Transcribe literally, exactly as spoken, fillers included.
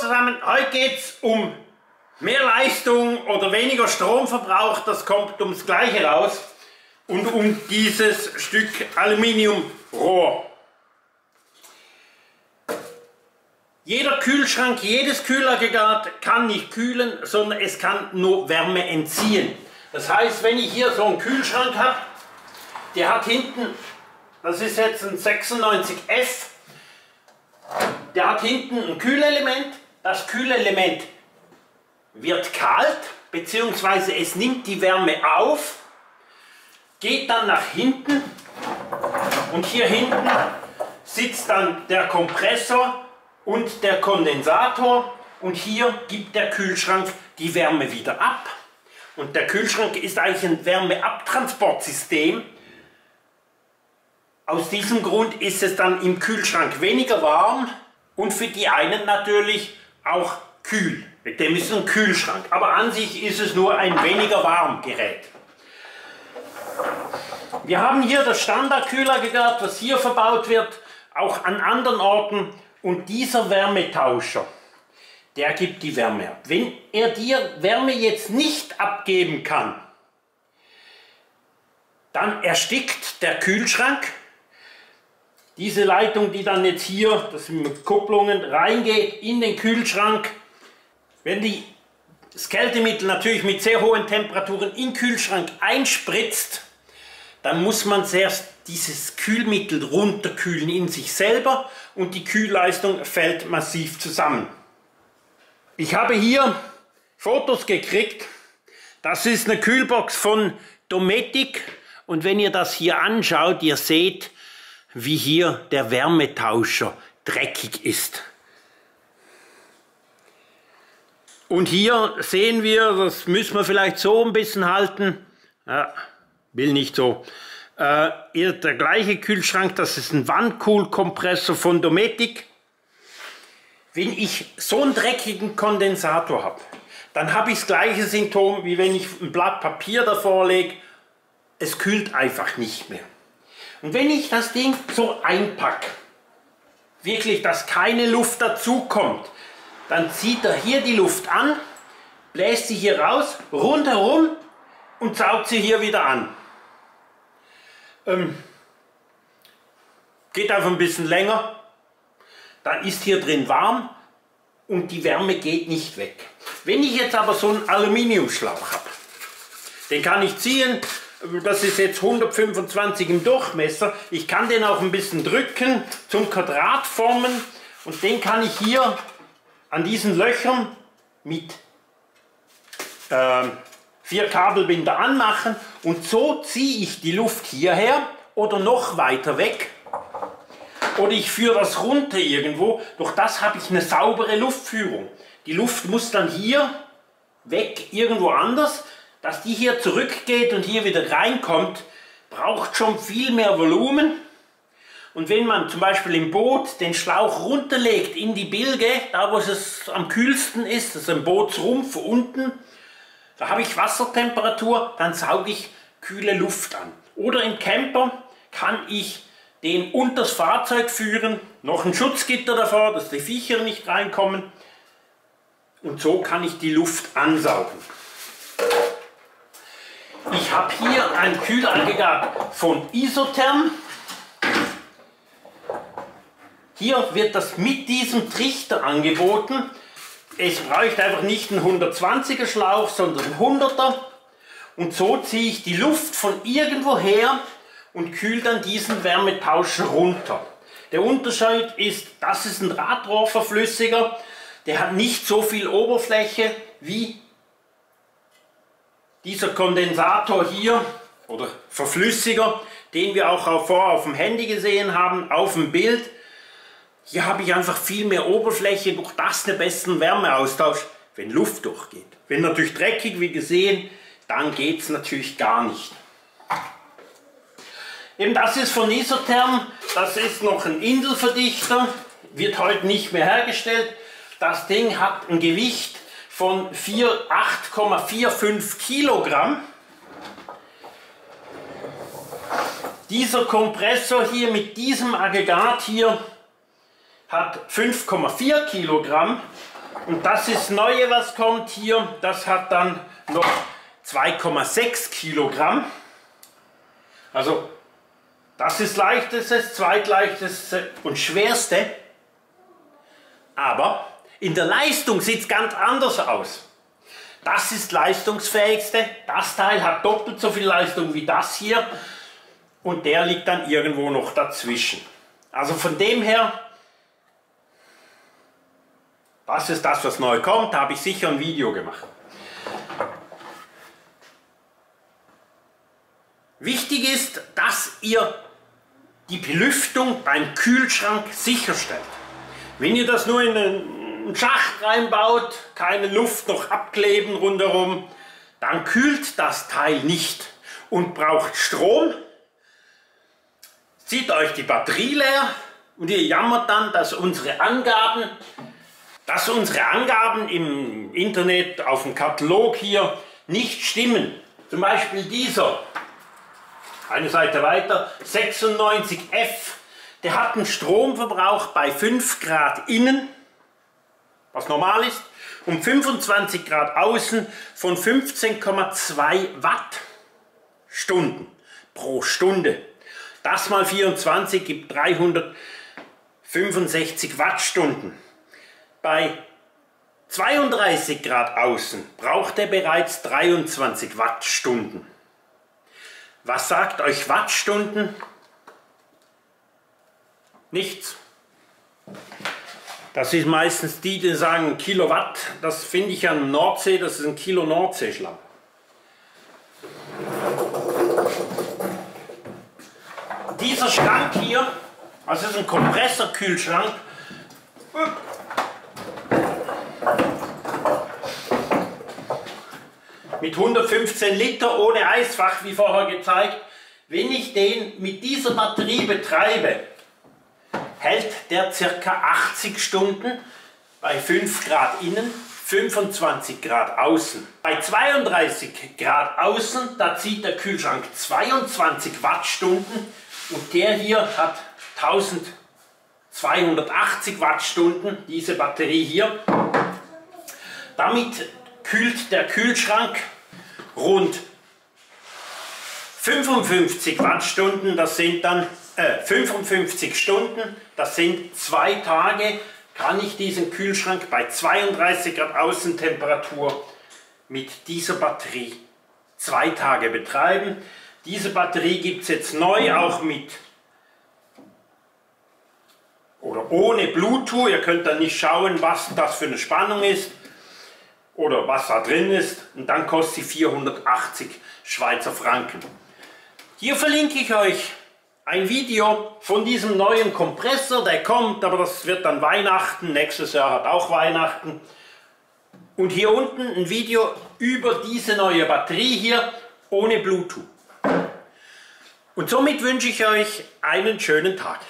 zusammen, heute geht es um mehr Leistung oder weniger Stromverbrauch, das kommt ums Gleiche raus und um dieses Stück Aluminiumrohr. Jeder Kühlschrank, jedes Kühlaggregat kann nicht kühlen, sondern es kann nur Wärme entziehen. Das heißt, wenn ich hier so einen Kühlschrank habe, der hat hinten, das ist jetzt ein sechsundneunzig F, der hat hinten ein Kühlelement, das Kühlelement wird kalt, beziehungsweise es nimmt die Wärme auf, geht dann nach hinten und hier hinten sitzt dann der Kompressor und der Kondensator und hier gibt der Kühlschrank die Wärme wieder ab. Und der Kühlschrank ist eigentlich ein Wärmeabtransportsystem. Aus diesem Grund ist es dann im Kühlschrank weniger warm und für die einen natürlich auch kühl. Dem ist ein Kühlschrank, aber an sich ist es nur ein weniger warm Gerät. Wir haben hier das Standardkühlaggregat, was hier verbaut wird, auch an anderen Orten. Und dieser Wärmetauscher, der gibt die Wärme ab. Wenn er dir Wärme jetzt nicht abgeben kann, dann erstickt der Kühlschrank. Diese Leitung, die dann jetzt hier, das sind mit Kupplungen, reingeht in den Kühlschrank. Wenn die, das Kältemittel natürlich mit sehr hohen Temperaturen in den Kühlschrank einspritzt, dann muss man zuerst dieses Kühlmittel runterkühlen in sich selber und die Kühlleistung fällt massiv zusammen. Ich habe hier Fotos gekriegt. Das ist eine Kühlbox von Dometic und wenn ihr das hier anschaut, ihr seht, wie hier der Wärmetauscher dreckig ist. Und hier sehen wir, das müssen wir vielleicht so ein bisschen halten, ja, will nicht so, äh, der gleiche Kühlschrank, das ist ein Wandkühlkompressor von Dometic. Wenn ich so einen dreckigen Kondensator habe, dann habe ich das gleiche Symptom, wie wenn ich ein Blatt Papier davor lege, es kühlt einfach nicht mehr. Und wenn ich das Ding so einpacke, wirklich, dass keine Luft dazu kommt, dann zieht er hier die Luft an, bläst sie hier raus, rundherum und saugt sie hier wieder an. Ähm, geht einfach ein bisschen länger, dann ist hier drin warm und die Wärme geht nicht weg. Wenn ich jetzt aber so einen Aluminiumschlauch habe, den kann ich ziehen. Das ist jetzt hundertfünfundzwanzig im Durchmesser. Ich kann den auch ein bisschen drücken zum Quadrat formen und den kann ich hier an diesen Löchern mit äh, vier Kabelbinder anmachen und so ziehe ich die Luft hierher oder noch weiter weg oder ich führe das runter irgendwo. Durch das habe ich eine saubere Luftführung. Die Luft muss dann hier weg irgendwo anders. Dass die hier zurückgeht und hier wieder reinkommt, braucht schon viel mehr Volumen. Und wenn man zum Beispiel im Boot den Schlauch runterlegt in die Bilge, da wo es am kühlsten ist, das ist ein Bootsrumpf unten, da habe ich Wassertemperatur, dann sauge ich kühle Luft an. Oder im Camper kann ich den unters Fahrzeug führen, noch ein Schutzgitter davor, dass die Viecher nicht reinkommen. Und so kann ich die Luft ansaugen. Ich habe hier ein Kühlaggregat von Isotherm. Hier wird das mit diesem Trichter angeboten. Es bräuchte einfach nicht einen hundertzwanziger Schlauch, sondern einen hunderter. Und so ziehe ich die Luft von irgendwo her und kühle dann diesen Wärmetauscher runter. Der Unterschied ist, das ist ein Radrohrverflüssiger. Der hat nicht so viel Oberfläche wie dieser Kondensator hier, oder Verflüssiger, den wir auch vorher auf dem Handy gesehen haben, auf dem Bild. Hier habe ich einfach viel mehr Oberfläche, durch das den besten Wärmeaustausch, wenn Luft durchgeht. Wenn natürlich dreckig, wie gesehen, dann geht es natürlich gar nicht. Eben das ist von Isotherm, das ist noch ein Inselverdichter, wird heute nicht mehr hergestellt. Das Ding hat ein Gewicht von acht Komma fünfundvierzig Kilogramm. Dieser Kompressor hier mit diesem Aggregat hier hat fünf Komma vier Kilogramm Und das ist Neue, was kommt hier, das hat dann noch zwei Komma sechs Kilogramm. Also das ist leichtes, das zweitleichteste und schwerste. Aber in der Leistung sieht es ganz anders aus. Das ist leistungsfähigste, das Teil hat doppelt so viel Leistung wie das hier und der liegt dann irgendwo noch dazwischen. Also von dem her, das ist das, was neu kommt, da habe ich sicher ein Video gemacht. Wichtig ist, dass ihr die Belüftung beim Kühlschrank sicherstellt. Wenn ihr das nur in einen Schacht reinbaut, keine Luft noch abkleben rundherum, dann kühlt das Teil nicht und braucht Strom, zieht euch die Batterie leer und ihr jammert dann, dass unsere Angaben, dass unsere Angaben im Internet auf dem Katalog hier nicht stimmen. Zum Beispiel dieser. Eine Seite weiter, sechsundneunzig F, der hat einen Stromverbrauch bei fünf Grad innen, was normal ist, um fünfundzwanzig Grad außen von fünfzehn Komma zwei Wattstunden pro Stunde. Das mal vierundzwanzig gibt dreihundertfünfundsechzig Wattstunden. Bei zweiunddreißig Grad außen braucht er bereits dreiundzwanzig Wattstunden. Was sagt euch Wattstunden? Nichts. Das ist meistens die, die sagen Kilowatt. Das finde ich an Nordsee, das ist ein Kilo Nordseeschlamm. Dieser Schrank hier, also ist ein Kompressorkühlschrank. Mit hundertfünfzehn Liter ohne Eisfach, wie vorher gezeigt. Wenn ich den mit dieser Batterie betreibe, hält der ca. achtzig Stunden bei fünf Grad innen, fünfundzwanzig Grad außen. Bei zweiunddreißig Grad außen, da zieht der Kühlschrank zweiundzwanzig Wattstunden und der hier hat eintausendzweihundertachtzig Wattstunden, diese Batterie hier. Damit kühlt der Kühlschrank rund fünfundfünfzig Wattstunden, das sind dann äh, fünfundfünfzig Stunden, das sind zwei Tage, kann ich diesen Kühlschrank bei zweiunddreißig Grad Außentemperatur mit dieser Batterie zwei Tage betreiben. Diese Batterie gibt es jetzt neu auch mit oder ohne Bluetooth, ihr könnt dann nicht schauen, was das für eine Spannung ist oder was da drin ist, und dann kostet sie vierhundertachtzig Schweizer Franken. Hier verlinke ich euch ein Video von diesem neuen Kompressor, der kommt, aber das wird dann Weihnachten, nächstes Jahr hat auch Weihnachten. Und hier unten ein Video über diese neue Batterie hier ohne Bluetooth. Und somit wünsche ich euch einen schönen Tag.